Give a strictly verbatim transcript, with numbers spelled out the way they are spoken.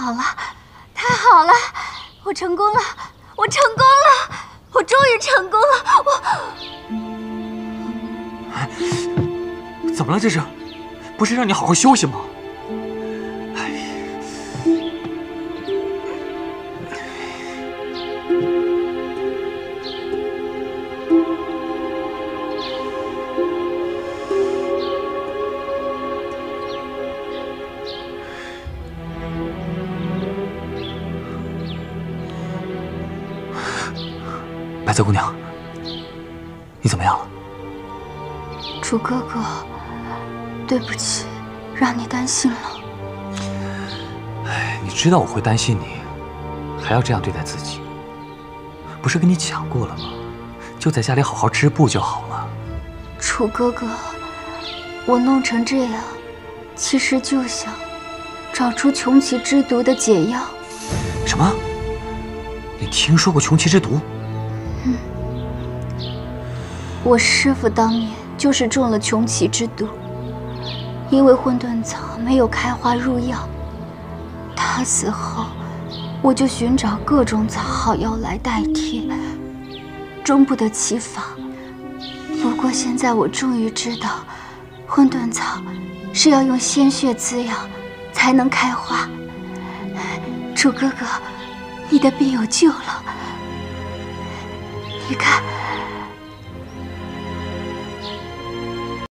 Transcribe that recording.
好了，太好了！我成功了，我成功了，我终于成功了！我怎么了？这是？不是让你好好休息吗？哎，白泽姑娘，你怎么样了？楚哥哥。 对不起，让你担心了。哎，你知道我会担心你，还要这样对待自己。不是跟你讲过了吗？就在家里好好织布就好了。楚哥哥，我弄成这样，其实就想找出穷奇之毒的解药。什么？你听说过穷奇之毒？嗯，我师父当年就是中了穷奇之毒。 因为混沌草没有开花入药，他死后，我就寻找各种草好药来代替，终不得其法。不过现在我终于知道，混沌草是要用鲜血滋养才能开花。楚哥哥，你的病有救了，你看。